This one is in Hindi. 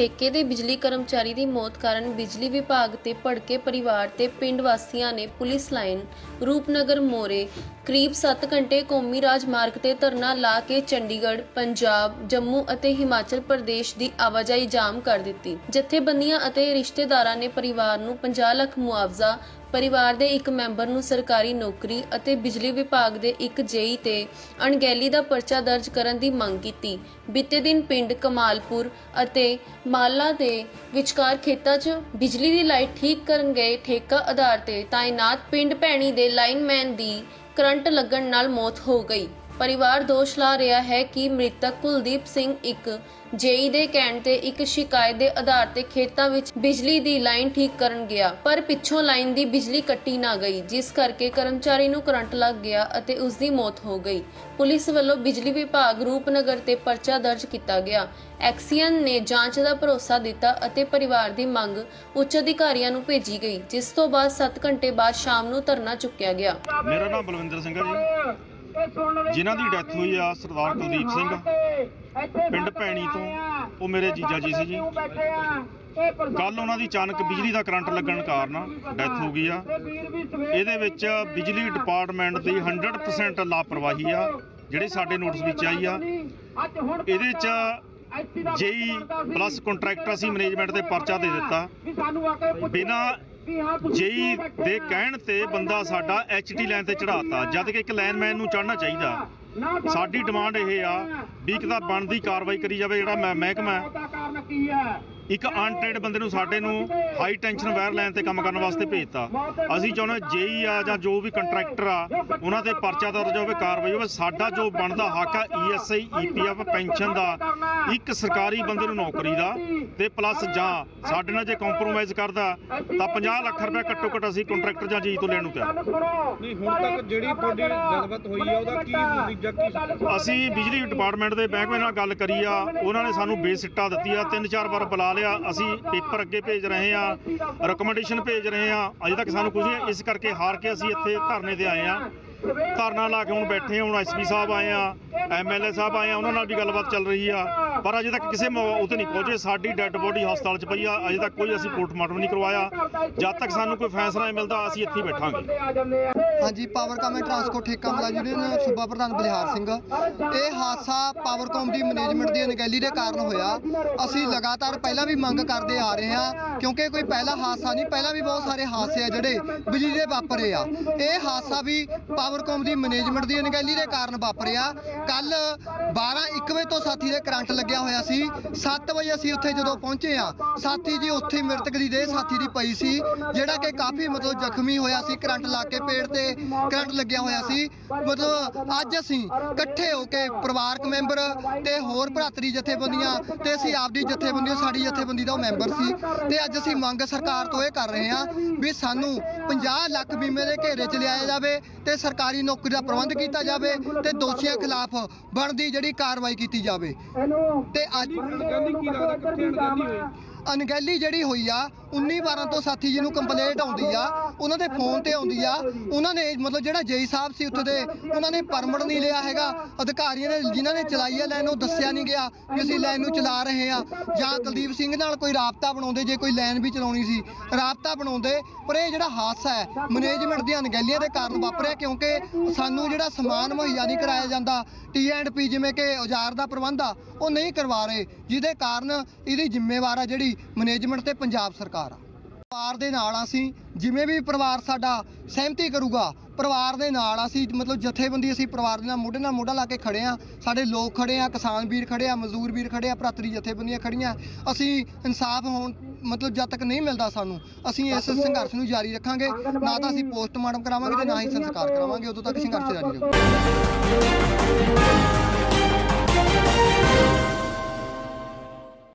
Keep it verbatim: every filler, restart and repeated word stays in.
ठेके दे बिजली कर्मचारी की मौत कारण बिजली विभाग से भड़के परिवार से पिंड वासियों ने पुलिस लाइन रूपनगर मोरे करीब सत्त घंटे कौमी राजमार्ग से धरना ला के चंडीगढ़, पंजाब, जम्मू और हिमाचल प्रदेश की आवाजाही जाम कर दी। जथेबंदियां और रिश्तेदारां ने परिवार को पचास लाख मुआवजा, परिवार के एक मैंबर नूं सरकारी नौकरी और बिजली विभाग के एक जेई ते अणगैली का परचा दर्ज करने की मांग की। बीते दिन पिंड कमालपुर और माला के विचकार खेतों च बिजली की लाइट ठीक करन गए ठेका आधार से तैनात पिंड भैणी के लाइनमैन की करंट लगन नाल मौत हो गई। परिवार दोष ला रहा है कि मृतक कुलदीप सिंह एक जेई दे कहण ते एक शिकायत के आधार ते खेतों विच बिजली दी लाइन ठीक करन गया पर पिछों लाइन दी बिजली कट्टी ना गई, जिस करके कर्मचारी नूं करंट लग गया अते उस दी मौत हो गई। पुलिस वालों बिजली विभाग रूपनगर ते परचा दर्ज किया गया। एक्सीयन ने जांच का भरोसा दिता अते परिवार की मांग उच्च अधिकारियों नूं भेजी गई, जिस तों बाद सत्त घंटे बाद शाम नूं धरना चुक्या गया। मेरा नाम बलविंदर सिंह है जी। जिन्हां दी डैथ हुई आ सरदार कुलदीप सिंह पिंड भैणी तो वो मेरे जीजा जी से जी। कल उन्होंने अचानक बिजली का करंट लगन कारण डैथ हो गई आ। इहदे विच बिजली डिपार्टमेंट की हंड्रड परसेंट लापरवाही आ जिहड़ी साडे नोटिस विच आई आ। इहदे च जेई प्लस कॉन्ट्रैक्टर सी मैनेजमेंट से परचा दे दिता बिना जेई दे कहण ते बंदा साडा एच डी लाइन से चढ़ाता जद कि एक लाइनमैन नूं चढ़ना चाहिए। साडी डिमांड यह आ भी एक तां बनदी कार्रवाई करी जाए जिहड़ा मैं महकमा एक अनट्रेड बंदे नूं साडे नूं हाई टेंशन वायर लाइन से काम करने वास्ते भेजता। असीं चाहुंदे जेई आ जां जो भी कंट्रैक्टर आ उन्हां ते परचा दर्ज होवे, कार्रवाई होवे। साडा जो बनदा हक आ E S I E P F pension दा, एक सरकारी बंदे नूं नौकरी दा ते प्लस जां साडे नाल जे कॉम्प्रोमाइज़ करदा तां पचास लख रुपया घट्टो घट्ट असीं कंट्रैक्टर जां जी तो लैण नूं तैयार। नहीं हुण तक जिहड़ी तुहाडी गलबात होई आ उहदा की नतीजा की? असीं बिजली डिपार्टमेंट दे महकमे नाल गल करी आ, उन्हां ने सानूं बेसिट्टा दित्ती आ, तीन चार बार बुला लिया। असीं पेपर अगे भेज रहे हैं, रिकमेंडेशन भेज रहे हैं, अजे तक सानूं कुछ नहीं। इस करके हार के असीं इत्थे धरने ते आए हैं, धरना ला के हुण बैठे हैं। हुण एस पी साहब आए हैं, एम एल ए साहब आए हैं, उन्हां नाल भी गलबात चल रही है पर अजे तक किसी उत्ते नहीं पहुँचे। साडी डैड बॉडी हस्पताल च पई आ, अजे तक कोई असीं पोस्टमार्टम नहीं करवाया। जब तक सानूं कोई फैसला नहीं मिलता असीं इत्थे बैठांगे। हाँ जी, पावरकॉम ट्रांसपोर्ट ठेका मालिक यूनियन सूबा प्रधान बलिहार सिंह। ये हादसा पावरकॉम की मैनेजमेंट की अणगैली के कारण होया। असीं लगातार पहला भी मंग करते आ रहे हैं क्योंकि कोई पहला हादसा नहीं, पहला भी बहुत सारे हादसे आ जिहड़े बिजली के वापरे आ। यह हादसा भी पावरकॉम की मैनेजमेंट की अणगैली के कारण वापरे आ। कल बारह एक बजे तो साथी के करंट लग होया सी। सत्त बजे असीं उत्थे जदों पहुंचे हाँ साथी जी उत्थे मृतक की देह साथी की पई सी जिहड़ा कि काफ़ी मतलब जख्मी होया सी, करंट ला के पेड़ ते करंट लग्गिया होया सी। मतलब अज असीं इकट्ठे होके परिवारक मैंबर ते होर भरातरी जथेबंदियां ते असीं आपदी जथेबंदी साडी जथेबंदी दा मैंबर सी ते अज असीं मंग सरकार तो यह कर रहे हाँ भी सानूं पचास लाख बीमे दे घेरे च लिआया जावे ते सरकारी नौकरी दा प्रबंध कीता जावे ते दोषियां खिलाफ बनदी जिहड़ी कार्रवाई कीती जावे। ਤੇ ਅੱਜ ਅਣਗਹਿਲੀ ਜਿਹੜੀ ਹੋਈ ਆ उन्नीस बारह तो साथी जी कंपलेट आती है, उन्होंने फोन पर आती है। उन्होंने मतलब जो जेई साहब से उत्थे दे उन्होंने परमिट नहीं लिया है, अधिकारियों ने जिन्होंने चलाई है लाइन दस्सिया नहीं गया कि असीं लाइन नूं चला रहे हैं। जां कुलदीप सिंह नाल कोई राबता बनाते जे कोई लाइन भी चलानी सी राबता बनाते। पर यह जो हादसा है मैनेजमेंट दी अणगैलियां के कारण वापरिया क्योंकि सानूं जो समान मुहैया नहीं कराया जाता। टी एंड पी जिमें कि औजार का प्रबंध आ वो नहीं करवा रहे जिहदे कारण इसकी जिम्मेवार आ जिहड़ी मैनेजमेंट ते पंजाब सरकार। परिवार के नाल असीं जिमें भी परिवार साडा सहमति करूगा परिवार के नाल असीं मतलब जथेबंदी असीं परिवार दे मोढे नाल मोढा ला के खड़े हाँ। साडे लोग खड़े हाँ, किसान वीर खड़े हाँ, मजदूर वीर खड़े हाँ, भरातरी जथेबंदियां खड़ियां। असीं इंसाफ होण मतलब जद तक नहीं मिलता सानूं असीं इस संघर्ष नूं जारी रखांगे। ना तो असीं पोस्टमार्टम करावांगे ते ना ही संस्कार करावांगे, उदों तक संघर्ष जारी रहेगा।